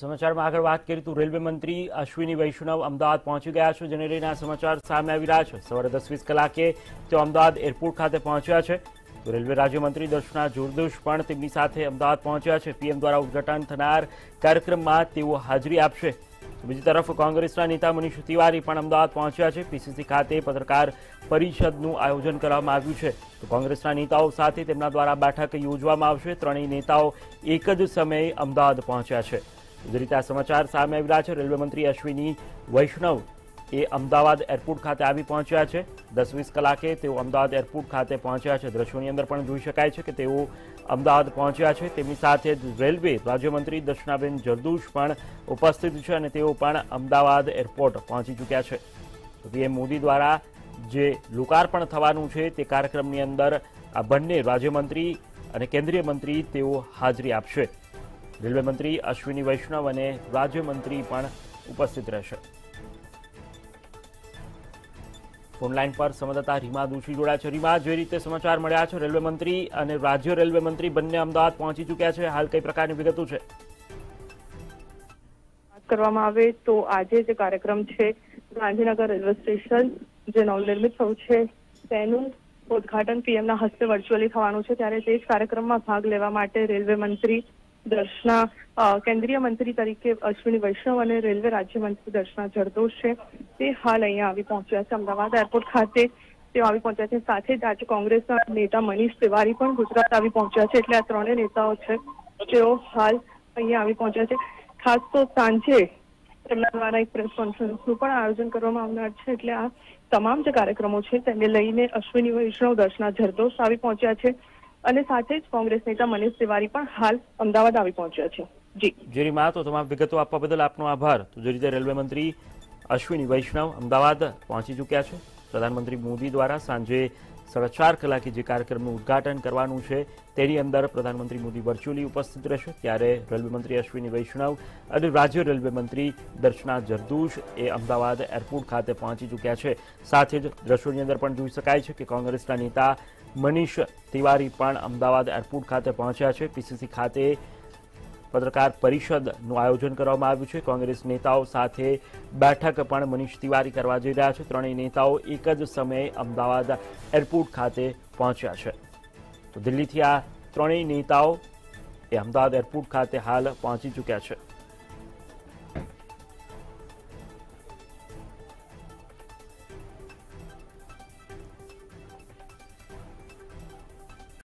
समाचार में आगे बात करें तो रेलवे मंत्री अश्विनी वैष्णव अमदावाद पहुंची गया है, जेने लईने समाचार सामे आवी रह्या छे। सवारे 10-20 कलाके तेओ अमदावाद एरपोर्ट खाते पहुंच्या छे। तो रेलवे राज्यमंत्री दर्शना जरदोश पण तेमनी साथे अमदावाद पहुंच्या छे। पीएम द्वारा उद्घाटन थनार कार्यक्रम में तेओ हाजरी आपशे। तो बीजी तरफ कांग्रेसना नेता मनीष तिवारी पण अमदावाद पहुंच्या छे। पीसीसी खाते पत्रकार परिषदनुं आयोजन करवामां आव्युं छे। तो कांग्रेसना नेताओं साथे तेमना द्वारा बैठक योजवामां आवशे। त्रणेय नेताओं एक ज समये अमदावाद पहुंच्या छे। जी रीते आ समाचार सामे आवी रह्या छे। रेलवे मंत्री अश्विनी वैष्णव ए अमदावाद एरपोर्ट खाते आवी पहोंच्या छे। 10-20 कलाके तेओ अमदावाद एरपोर्ट खाते पहोंच्या छे। दृश्योनी अंदर पण जोई शकाय छे के तेओ अमदावाद पहोंच्या छे। तेमनी साथे रेलवे राज्यमंत्री दर्शनाबेन जरदोश पण उपस्थित छे अने तेओ पण अमदावाद एरपोर्ट पहोंची चूक्या छे। तो पीएम मोदी द्वारा जे लोकार्पण थवानुं छे ते कार्यक्रमनी अंदर आ बंने राज्यमंत्री अने केंद्रीय मंत्री तेओ हाजरी आपशे। रेलवे मंत्री अश्विनी वैष्णव अने राज्यमंत्री पण उपस्थित रहेशे। फोनलाइन पर संवाददाता रीमा दोषी जोड़ा है। रीमा, जी रीते समाचार मळ्या छे, रेलवे मंत्री अने राज्य रेलवे मंत्री बंने अमदावाद पहोंची चूक्या छे, हाल कई प्रकारनी विगतो छे? बात करवामां आवे तो आजे जे कार्यक्रम छे गांधीनगर रेलवे स्टेशन जे नवनिर्मित थयुं छे तेनुं उद्घाटन पीएमना हस्ते वर्च्युअली थवानुं छे। त्यारे ते ज कार्यक्रममां भाग लेवा माटे रेलवे मंत्री दर्शना केंद्रीय मंत्री तरीके अश्विनी वैष्णव और रेलवे राज्य मंत्री दर्शना जरदोश है ते हाल अँ पहुंचा है। अमदावाद एरपोर्ट खाते पहुंचा है। साथ ही आज कांग्रेस नेता मनीष तिवारी गुजरात आ पहुंचा है। एटले आ त्रणेय नेताओं जो हाल अँ पहुंचा है। खास तो सांजे તેમના દ્વારા એક પ્રેસ કોન્ફરન્સનું પણ આયોજન કરવામાં આવનાર છે। એટલે આ તમામ જે કાર્યક્રમો છે તેને લઈને અશ્વિની વૈષ્ણવ દર્શના જરદોશ આવી પહોંચ્યા છે અને સાથે જ કોંગ્રેસ નેતા મનીષ તિવારી પણ હાલ અમદાવાદ આવી પહોંચ્યા છે। જી જેરીમાં તો તમામ વિગતો આપવા બદલ આપનો આભાર। તો જે રીતે રેલવે મંત્રી અશ્વિની વૈષ્ણવ અમદાવાદ પહોંચી ચૂક્યા છે। પ્રધાનમંત્રી મોદી દ્વારા સાંજે 4:30 કલાકે જે કાર્યક્રમનું ઉદ્ઘાટન કરવાનું છે તેની અંદર પ્રધાનમંત્રી મોદી વર્ચ્યુઅલી ઉપસ્થિત રહેશે। ત્યારે રેલવે મંત્રી અશ્વિની વૈષ્ણવ અને રાજ્ય રેલવે મંત્રી દર્શના જરદોશ એ અમદાવાદ એરપોર્ટ ખાતે પહોંચી ચૂક્યા છે। સાથે જ દ્રશ્યોની અંદર પણ જોઈ શકાય છે કે કોંગ્રેસના નેતા મનીષ તિવારી પણ અમદાવાદ એરપોર્ટ ખાતે પહોંચ્યા છે। પીસીસી ખાતે पत्रकार परिषद आयोजन करवामां आव्युं छे। कांग्रेस नेताओं साथे बैठक पण मनीष तिवारी करवा जई रह्या छे। त्रणेय नेताओं एक ज समये अमदावाद एरपोर्ट खाते पहोंच्या छे। तो दिल्लीथी आ त्रणेय नेताओं अमदावाद एरपोर्ट खाते हाल पहोंची चूक्या छे।